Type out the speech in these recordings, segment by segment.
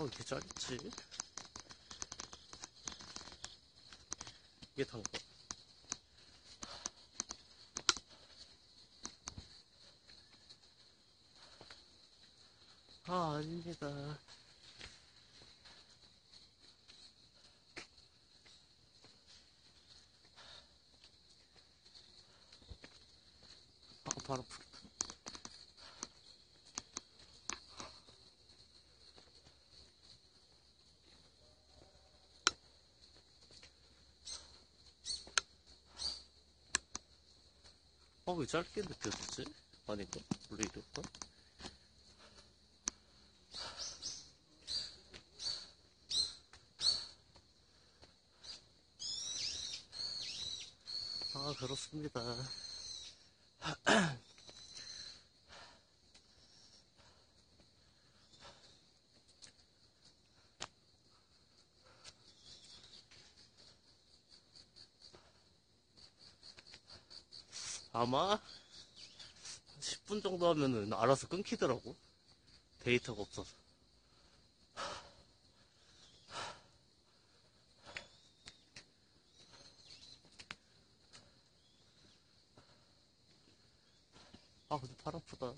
왜 이렇게 짧지? 이게 단 거. 아, 아닙니다. 바로 풀겠다. 아, 왜 짧게 느껴지지? 아닌가? 원래 이럴까? 아, 그렇습니다. 아마 10분 정도 하면은 알아서 끊기더라고. 데이터가 없어서. 아, 근데 팔 아프다.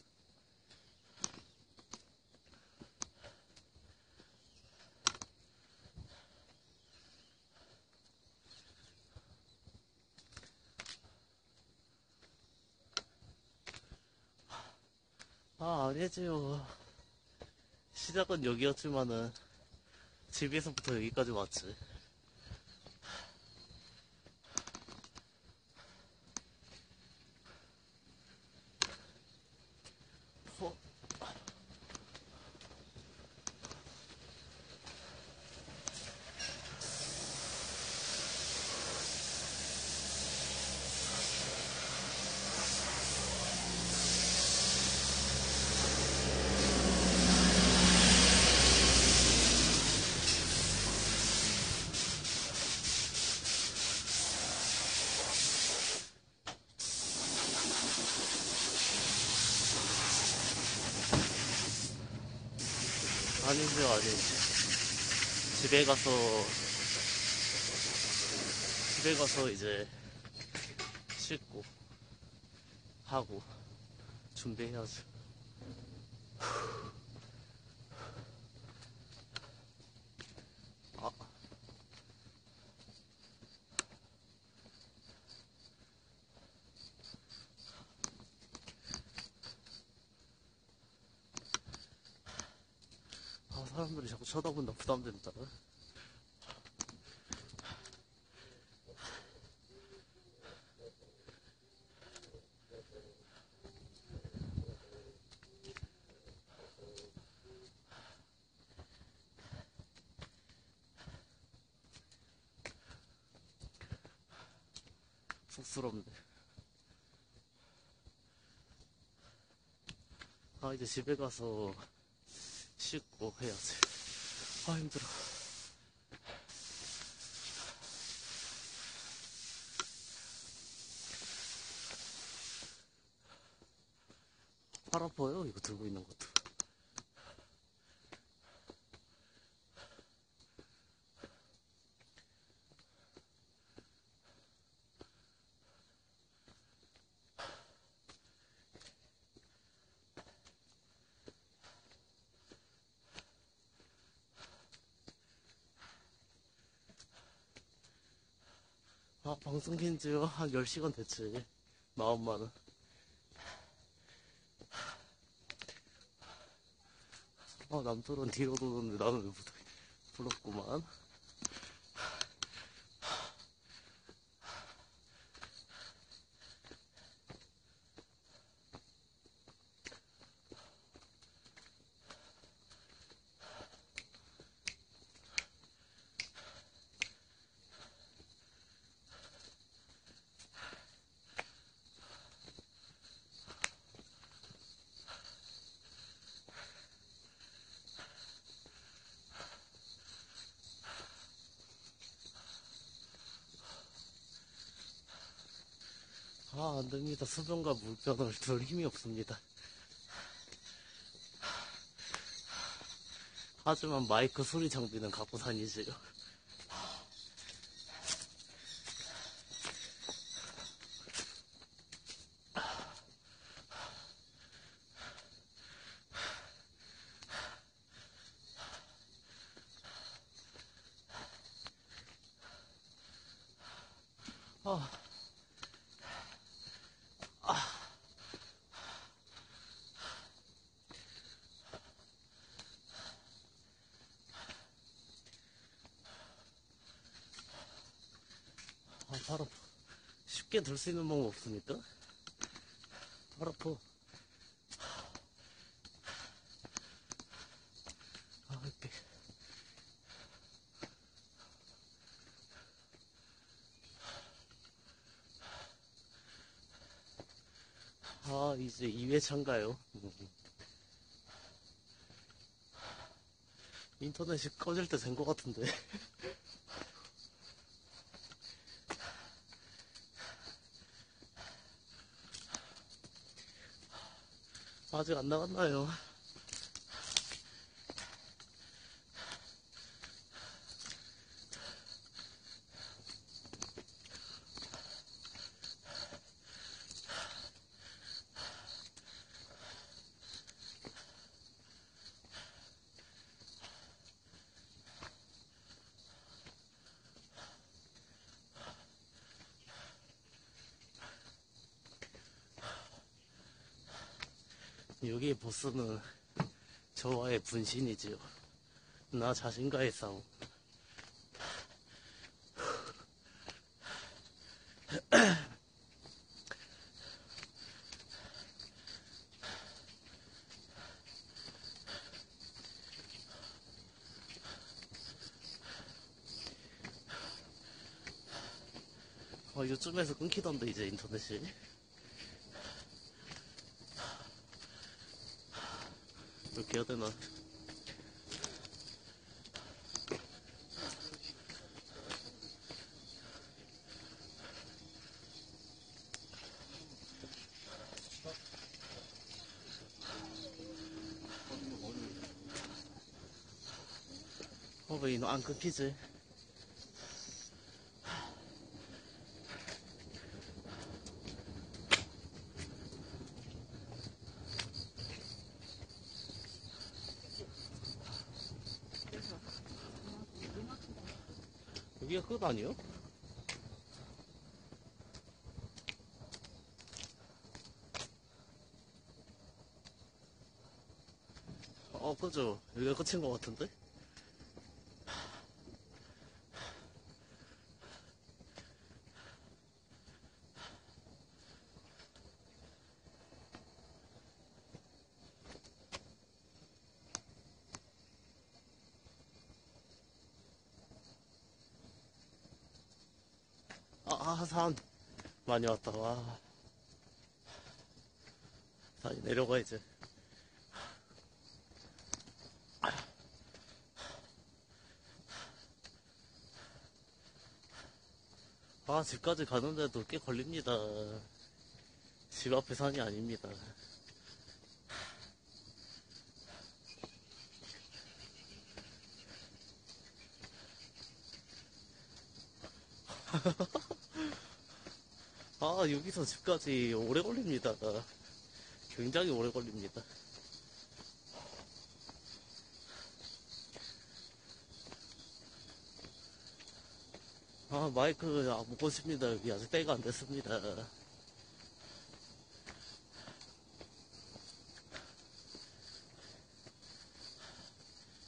아, 아니지요. 시작은 여기였지만은 집에서부터 여기까지 왔지. 아니죠, 아니지. 집에 가서 이제 씻고 하고 준비해야죠. 아. 사람들이 자꾸 쳐다본다. 부담된다. 쑥스럽네. 아, 이제 집에 가서 씻고 해야지. 아, 힘들어. 팔 아파요, 이거 들고 있는 것도. 아, 방송 킨지 한 10시간 됐지. 마음만은. 아, 남들은 뒤로 도는데 나는 부럽구만. 아, 안됩니다. 수분과 물병을 둘 힘이 없습니다. 하지만 마이크 소리 장비는 갖고 다니세요. 바로 쉽게 들 수 있는 방법 없습니까? 바로 이렇게 이제 2회차인가요? 인터넷이 꺼질 때 된 것 같은데. 아직 안 나갔나요? 여기의 보스는 저와의 분신이지요. 나 자신과의 싸움. 요즘에서 끊기던데 이제 인터넷이. 이렇게 해야 되나? 왜 이놈 안 끊기지? 여기가 끝 아니에요? 그죠? 여기가 끝인 것 같은데? 산 많이 왔다. 와, 다시 내려가 이제. 아, 집까지 가는데도 꽤 걸립니다. 집 앞에 산이 아닙니다. 여기서 집까지 오래 걸립니다. 굉장히 오래 걸립니다. 마이크 못 꽂습니다. 여기 아직 때가 안 됐습니다.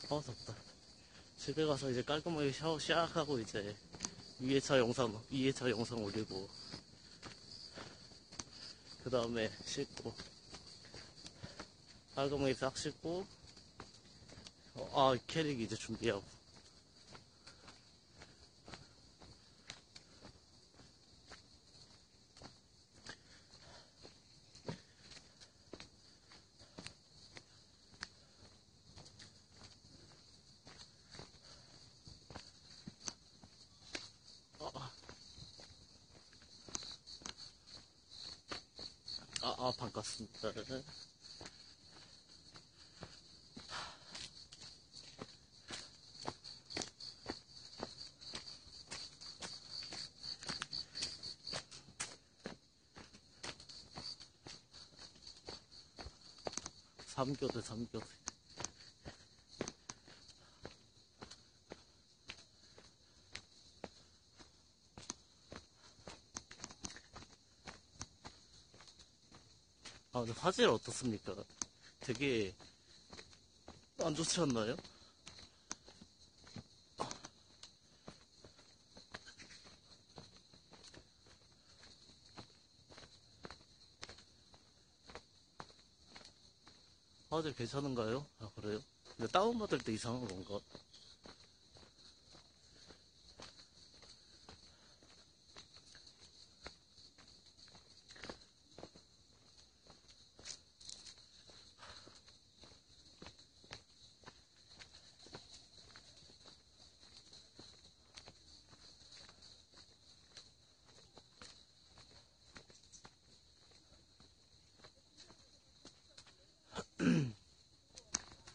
덥다. 집에 가서 이제 깔끔하게 샤워 샥 하고 이제 2회차 영상 올리고 그 다음에 씻고 깔끔하게 싹 씻고 캐릭 이제 준비하고 반갑습니다. 삼교대, 삼교대. 아, 근데 화질 어떻습니까? 되게 안 좋지 않나요? 화질 괜찮은가요? 아, 그래요? 근데 다운받을 때 이상한 건가?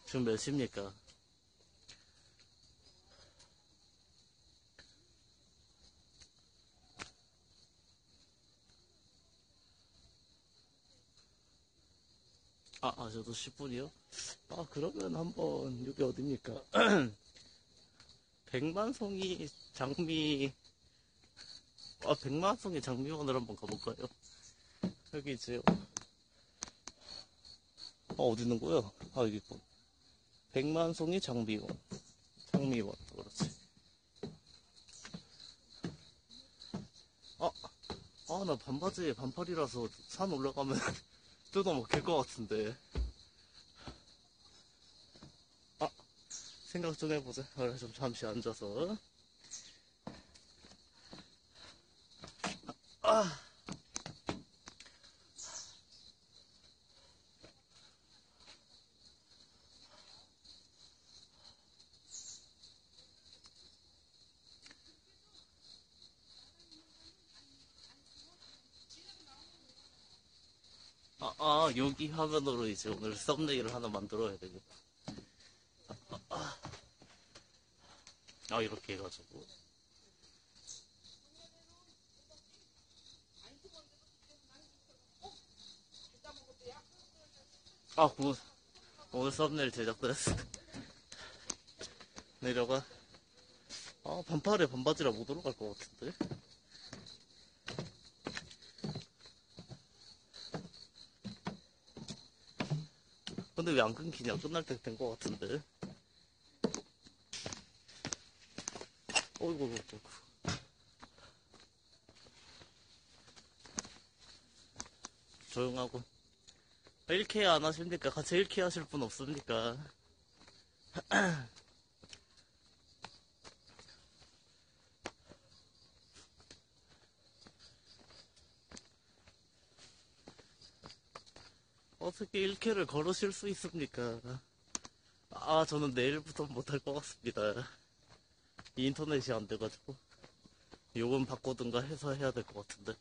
지금 몇 시입니까? 아, 저도 10분이요? 아, 그러면 한번, 여기 어딥니까? 백만송이 장미, 아, 백만송이 장미원을 한번 가볼까요? 여기 있지요? 아, 어디 있는 거야? 아, 여기 있고. 백만송이 장미원. 장미원, 그렇지. 아, 나 반바지에 반팔이라서 산 올라가면 뜯어먹힐 것 같은데. 아, 생각 좀 해보자. 그래, 좀 잠시 앉아서. 여기 화면으로 이제 오늘 썸네일을 하나 만들어야 되겠다. 아, 이렇게 해가지고. 아, 오늘 썸네일 제작됐어. 내려가. 아, 반팔에 반바지라 못 올라갈 것 같은데. 근데 왜 안 끊기냐? 끝날 때 된 것 같은데. 어이구, 어이구. 조용하고. 1K 안 하십니까? 같이 1K 하실 분 없습니까? 어떻게 1K를 걸으실 수 있습니까? 아, 저는 내일부터 못할 것 같습니다. 인터넷이 안 돼가지고. 요금 바꾸든가 해서 해야 될 것 같은데.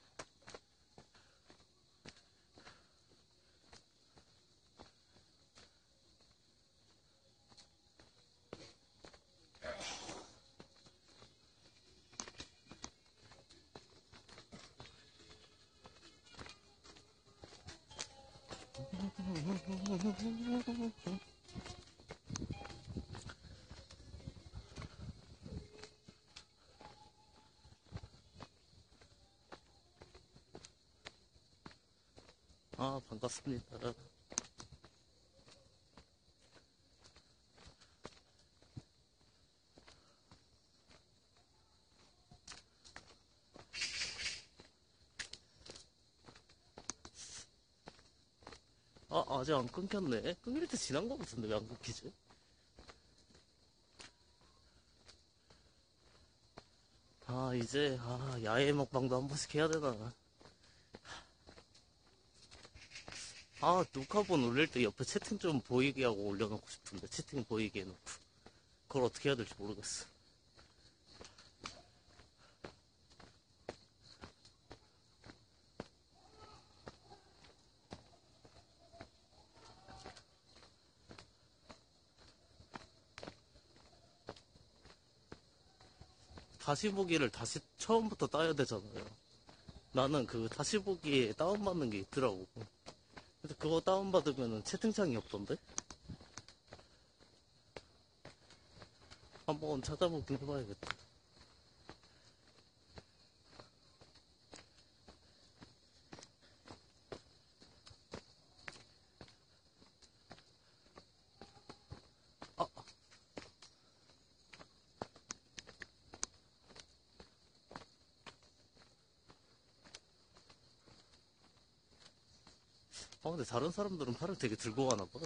아, 반갑습니다. 아, 아직 안 끊겼네. 끊길 때 지난 거 같은데 왜 안 끊기지? 아, 이제 야외 먹방도 한 번씩 해야 되나? 아, 녹화본 올릴 때 옆에 채팅 좀 보이게 하고 올려놓고 싶은데 채팅 보이게 해놓고 그걸 어떻게 해야 될지 모르겠어. 다시 보기를 다시 처음부터 따야 되잖아요. 나는 그 다시 보기에 다운받는 게 있더라고. 근데 그거 다운받으면 채팅창이 없던데? 한번 찾아보긴 해봐야겠다. 근데 다른 사람들은 팔을 되게 들고 가나 봐.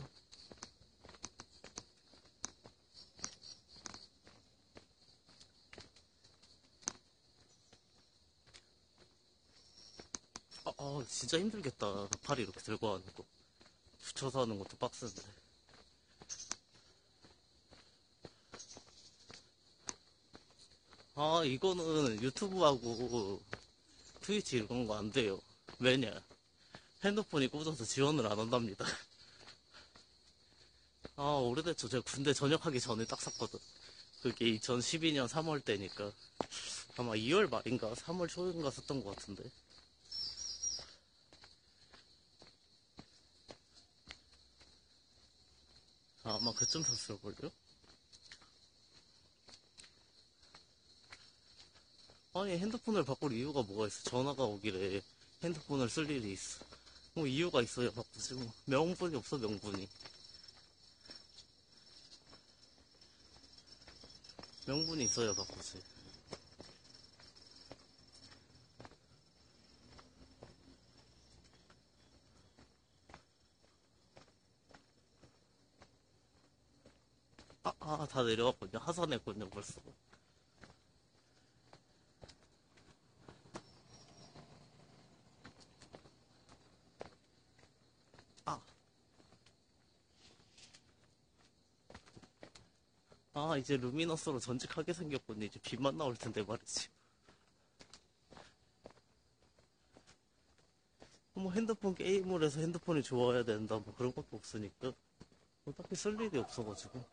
진짜 힘들겠다. 팔이 이렇게 들고 하는 거. 붙여서 하는 것도 빡센데. 아, 이거는 유튜브하고 트위치 이런 거 안 돼요. 왜냐? 핸드폰이 꽂아서 지원을 안 한답니다. 아, 오래됐죠. 제가 군대 전역하기 전에 딱 샀거든. 그게 2012년 3월 때니까 아마 2월 말인가 3월 초인가 샀던 것 같은데. 아마 그쯤 샀을걸요? 아니, 핸드폰을 바꿀 이유가 뭐가 있어. 전화가 오길래 핸드폰을 쓸 일이 있어. 뭐 이유가 있어요. 바꾸지 뭐. 명분이 없어, 명분이. 명분이 있어야 바꾸지. 다 내려갔군요. 하산했군요, 벌써. 이제 루미너스로 전직하게 생겼군요. 이제 빛만 나올 텐데 말이지. 뭐 핸드폰 게임을 해서 핸드폰이 좋아야 된다 뭐 그런 것도 없으니까 뭐 딱히 쓸 일이 없어가지고.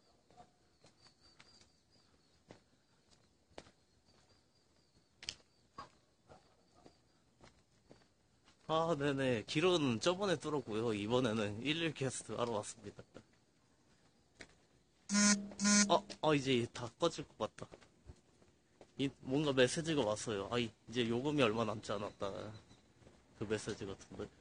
아, 네네. 길은 저번에 뚫었고요. 이번에는 11 캐스트 하러 왔습니다. 이제 다 꺼질 것 같다. 뭔가 메시지가 왔어요. 이제 요금이 얼마 남지 않았다. 그 메시지 같은데.